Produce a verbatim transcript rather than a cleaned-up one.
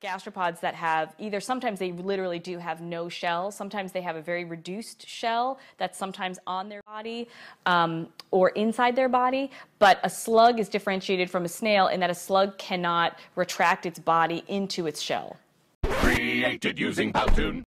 gastropods that have either, sometimes they literally do have no shell, sometimes they have a very reduced shell that's sometimes on their body um, or inside their body, but a slug is differentiated from a snail in that a slug cannot retract its body into its shell. Created using PowToon.